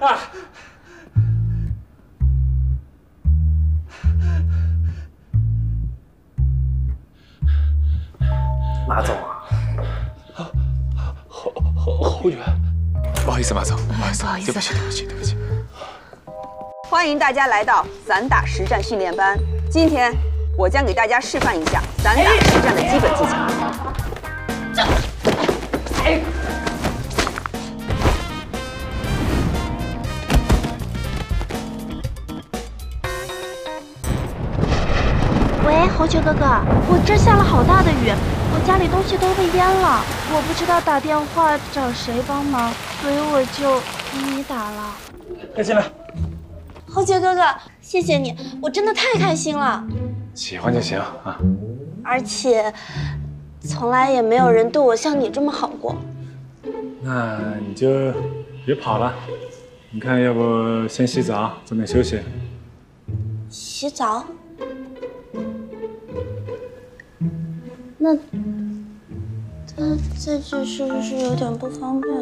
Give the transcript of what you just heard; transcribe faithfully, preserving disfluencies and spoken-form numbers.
啊！马总啊，侯侯侯员，不好意思，马总，不好意思，不好意思，对不起，对不起，对不起。欢迎大家来到散打实战训练班，今天我将给大家示范一下散打实战的基本技巧。 侯爵哥哥，我这下了好大的雨，我家里东西都被淹了，我不知道打电话找谁帮忙，所以我就给你打了。快进来，侯爵哥哥，谢谢你，我真的太开心了。喜欢就行啊。而且，从来也没有人对我像你这么好过。那你就别跑了，你看，要不先洗澡，早点休息。洗澡？ 那他在这是不是有点不方便？